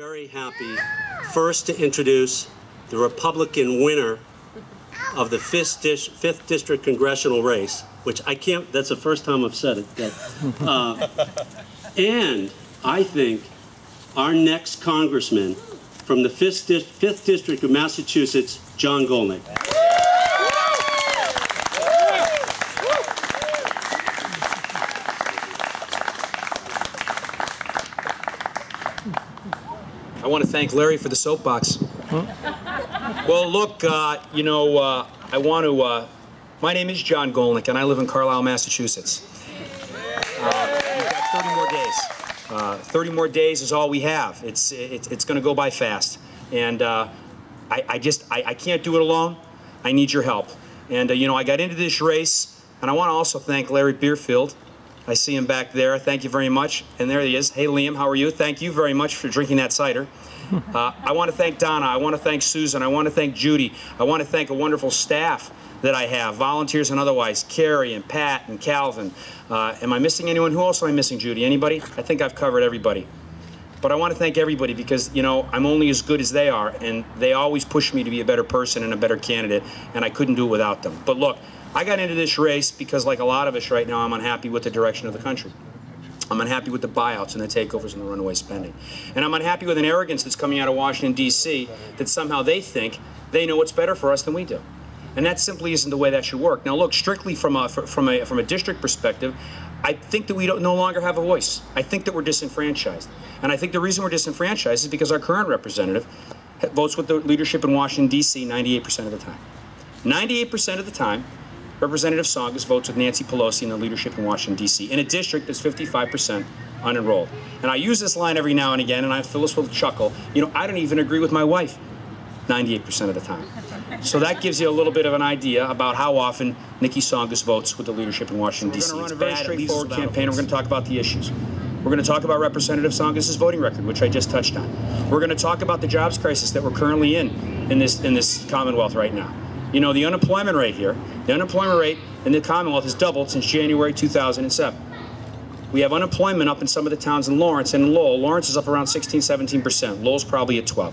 Very happy first to introduce the Republican winner of the 5th District Congressional race, which I can't, that's the first time I've said it. And I think our next congressman from the 5th District of Massachusetts, Jon Golnik. I want to thank Larry for the soapbox. Huh? Well, look, I want to, my name is Jon Golnik, and I live in Carlisle, Massachusetts. We've got 30 more days. 30 more days is all we have. It's going to go by fast. And I can't do it alone. I need your help. And, I got into this race, and I want to also thank Larry Beerfield. I see him back there. Thank you very much. And there he is. Hey, Liam, how are you? Thank you very much for drinking that cider. I want to thank Donna. I want to thank Susan. I want to thank Judy. I want to thank a wonderful staff that I have, volunteers and otherwise, Carrie and Pat and Calvin. Am I missing anyone? Who else am I missing, Judy? Anybody? I think I've covered everybody. But I want to thank everybody because, I'm only as good as they are, and they always push me to be a better person and a better candidate, and I couldn't do it without them. But look, I got into this race because, like a lot of us right now, I'm unhappy with the direction of the country. I'm unhappy with the buyouts and the takeovers and the runaway spending. And I'm unhappy with an arrogance that's coming out of Washington, D.C., that somehow they think they know what's better for us than we do. And that simply isn't the way that should work. Now, look, strictly from a district perspective, I think that we no longer have a voice. I think that we're disenfranchised. And I think the reason we're disenfranchised is because our current representative votes with the leadership in Washington, D.C. 98% of the time. 98% of the time, Representative Tsongas votes with Nancy Pelosi and the leadership in Washington, D.C. in a district that's 55% unenrolled. And I use this line every now and again, and I fill this with a chuckle. I don't even agree with my wife 98% of the time. So that gives you a little bit of an idea about how often Niki Tsongas votes with the leadership in Washington, D.C. We're going to run a very straightforward campaign. We're going to talk about the issues. We're going to talk about Representative Tsongas' voting record, which I just touched on. We're going to talk about the jobs crisis that we're currently in this Commonwealth right now. The unemployment rate here, the unemployment rate in the Commonwealth has doubled since January 2007. We have unemployment up in some of the towns in Lawrence and in Lowell. Lawrence is up around 16, 17%. Lowell's probably at 12.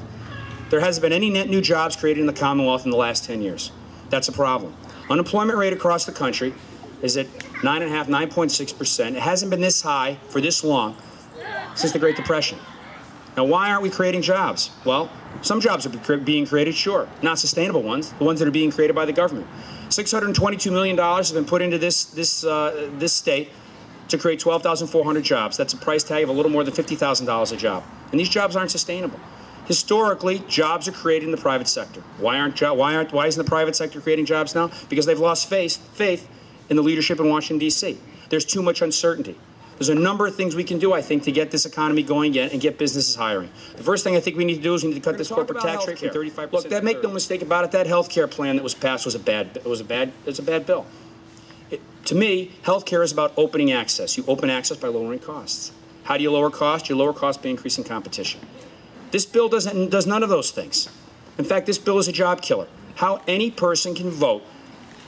There hasn't been any net new jobs created in the Commonwealth in the last 10 years. That's a problem. Unemployment rate across the country is at 9.5, 9.6%. It hasn't been this high for this long since the Great Depression. Now, why aren't we creating jobs? Well, some jobs are being created, sure. Not sustainable ones, the ones that are being created by the government. $622 million has been put into this state to create 12,400 jobs. That's a price tag of a little more than $50,000 a job. And these jobs aren't sustainable. Historically, jobs are created in the private sector. Why isn't the private sector creating jobs now? Because they've lost faith in the leadership in Washington, D.C. There's too much uncertainty. There's a number of things we can do, I think, to get this economy going again and get businesses hiring. The first thing I think we need to do is we need to cut this corporate tax rate from 35%. Look, make no mistake about it. That health care plan that was passed was a bad bill. To me, health care is about opening access. You open access by lowering costs. How do you lower costs? You lower costs by increasing competition. This bill does none of those things. In fact, this bill is a job killer. How any person can vote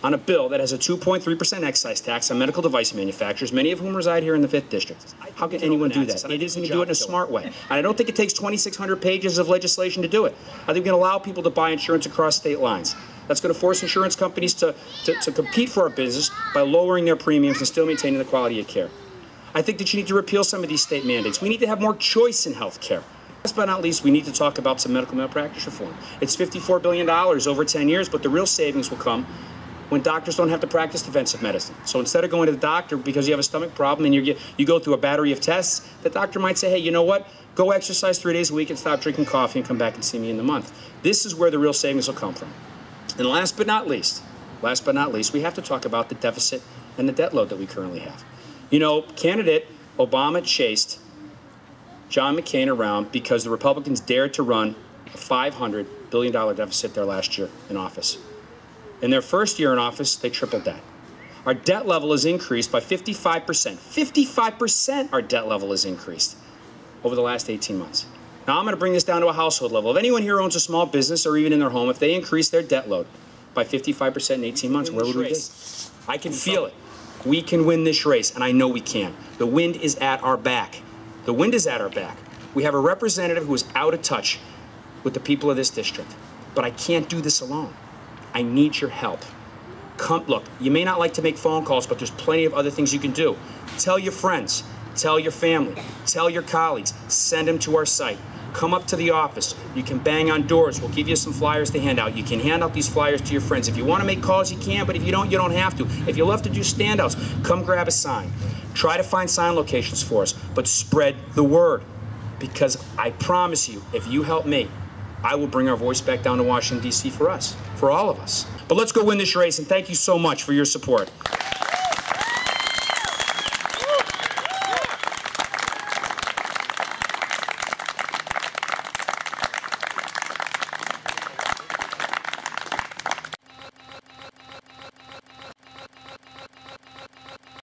on a bill that has a 2.3% excise tax on medical device manufacturers, many of whom reside here in the 5th District. How can anyone do that? It isn't going to do it in a smart way. And I don't think it takes 2,600 pages of legislation to do it. I think we can allow people to buy insurance across state lines. That's going to force insurance companies to compete for our business by lowering their premiums and still maintaining the quality of care. I think that you need to repeal some of these state mandates. We need to have more choice in health care. Last but not least, we need to talk about some medical malpractice reform. It's $54 billion over 10 years, but the real savings will come when doctors don't have to practice defensive medicine. So instead of going to the doctor because you have a stomach problem and you go through a battery of tests, the doctor might say, hey, you know what? Go exercise 3 days a week and stop drinking coffee and come back and see me in the month. This is where the real savings will come from. And last but not least, we have to talk about the deficit and the debt load that we currently have. Candidate Obama chased John McCain around because the Republicans dared to run a $500 billion deficit their last year in office. In their first year in office, they tripled that. Our debt level is increased by 55%. 55% our debt level is increased over the last 18 months. Now, I'm going to bring this down to a household level. If anyone here owns a small business or even in their home, if they increase their debt load by 55% in 18 months, where would we be? I can feel it. We can win this race, and I know we can. The wind is at our back. The wind is at our back. We have a representative who is out of touch with the people of this district. But I can't do this alone. I need your help. Come, look, you may not like to make phone calls, but there's plenty of other things you can do. Tell your friends, tell your family, tell your colleagues, send them to our site. Come up to the office. You can bang on doors. We'll give you some flyers to hand out. You can hand out these flyers to your friends. If you want to make calls, you can, but if you don't, you don't have to. If you love to do standouts, come grab a sign. Try to find sign locations for us, but spread the word. Because I promise you, if you help me, I will bring our voice back down to Washington, D.C. for us, for all of us. But let's go win this race, and thank you so much for your support.